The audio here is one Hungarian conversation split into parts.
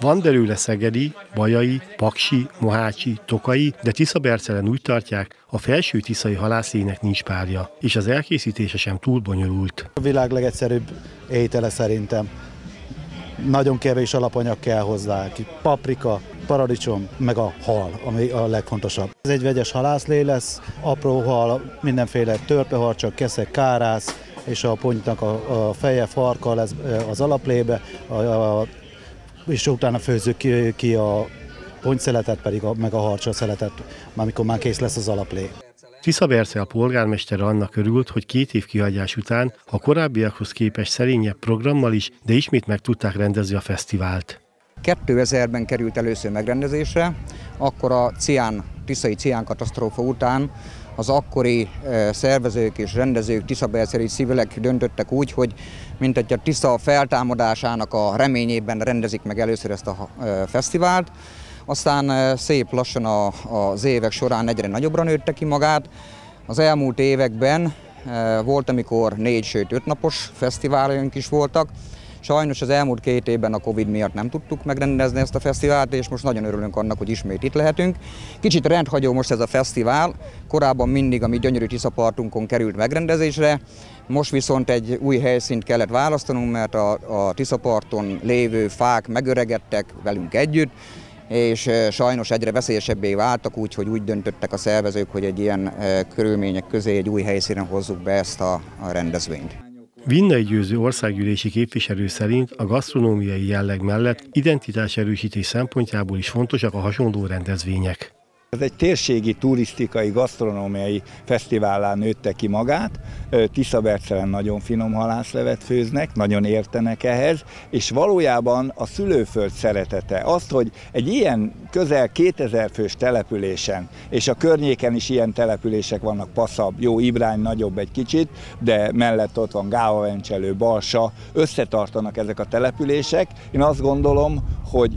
Van belőle szegedi, bajai, paksi, mohácsi, tokai, de Tiszabercelen úgy tartják, a felső tiszai halászének nincs párja, és az elkészítése sem túl bonyolult. A világ legegyszerűbb étele szerintem. Nagyon kevés alapanyag kell hozzá, paprika, paradicsom, meg a hal, ami a legfontosabb. Ez egy vegyes halászlé lesz, apró hal, mindenféle törpeharcsak, keszek, kárász, és a pontynak a feje, farka lesz az alaplébe, és utána főzzük ki a pontszeletet, pedig meg a harcsa szeletet, amikor már kész lesz az alaplé. Tiszabercel polgármestere annak örült, hogy 2 év kihagyás után a korábbiakhoz képest szerényebb programmal is, de ismét meg tudták rendezni a fesztivált. 2000-ben került először megrendezésre, akkor a tiszai cián katasztrófa után az akkori szervezők és rendezők, tiszaberceli civilek döntöttek úgy, hogy mintegy a Tisza feltámadásának a reményében rendezik meg először ezt a fesztivált. Aztán szép lassan az évek során egyre nagyobbra nőtte ki magát. Az elmúlt években volt, amikor 4, sőt 5 napos fesztiváljunk is voltak. Sajnos az elmúlt 2 évben a Covid miatt nem tudtuk megrendezni ezt a fesztivált, és most nagyon örülünk annak, hogy ismét itt lehetünk. Kicsit rendhagyó most ez a fesztivál, korábban mindig a mi gyönyörű Tiszapartunkon került megrendezésre, most viszont egy új helyszínt kellett választanunk, mert a Tiszaparton lévő fák megöregedtek velünk együtt, és sajnos egyre veszélyesebbé váltak, úgyhogy úgy döntöttek a szervezők, hogy egy ilyen körülmények közé egy új helyszínen hozzuk be ezt a rendezvényt. Vinnai Győző országgyűlési képviselő szerint a gasztronómiai jelleg mellett identitáserősítés szempontjából is fontosak a hasonló rendezvények. Ez egy térségi, turisztikai, gasztronómiai fesztivállá nőtte ki magát. Tiszabercelen nagyon finom halászlevet főznek, nagyon értenek ehhez, és valójában a szülőföld szeretete, azt, hogy egy ilyen közel 2000 fős településen, és a környéken is ilyen települések vannak, Passzabb, jó, Ibrány nagyobb egy kicsit, de mellett ott van Gávavencselő, Balsa, összetartanak ezek a települések. Én azt gondolom, hogy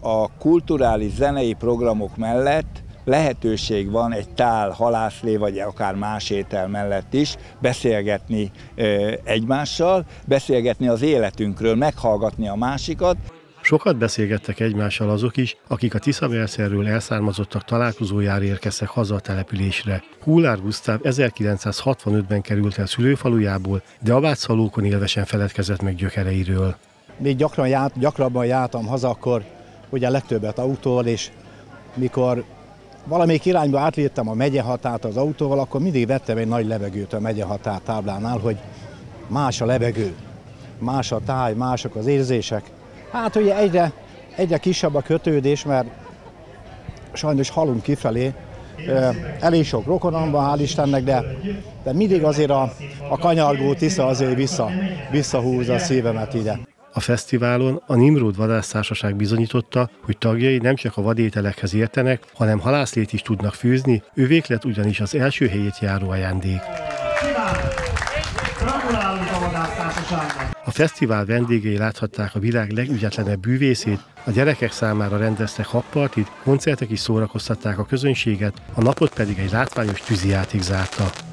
a kulturális zenei programok mellett lehetőség van egy tál halászlé, vagy akár más étel mellett is beszélgetni egymással, beszélgetni az életünkről, meghallgatni a másikat. Sokat beszélgettek egymással azok is, akik a Tiszabercelről elszármazottak találkozójára érkeztek haza a településre. Húlár Gusztáv 1965-ben került el szülőfalujából, de a Vácszalókon élve sem feledkezett meg gyökereiről. Még gyakrabban jártam haza, akkor ugye legtöbbet autóval, és mikor valamelyik irányba átléptem a megyehatárt az autóval, akkor mindig vettem egy nagy levegőt a megyehatár táblánál, hogy más a levegő, más a táj, mások az érzések. Hát ugye egyre kisebb a kötődés, mert sajnos halunk kifelé, elég sok rokonom van, hál' Istennek, de mindig azért a kanyargó Tisza azért visszahúzza a szívemet ide. A fesztiválon a Nimrod Vadásztársaság bizonyította, hogy tagjai nem csak a vadételekhez értenek, hanem halászlét is tudnak főzni, ővék lett ugyanis az első helyét járó ajándék. A fesztivál vendégei láthatták a világ legügyetlenebb bűvészét, a gyerekek számára rendeztek habpartit, koncertek is szórakoztatták a közönséget, a napot pedig egy látványos tűzijáték zárta.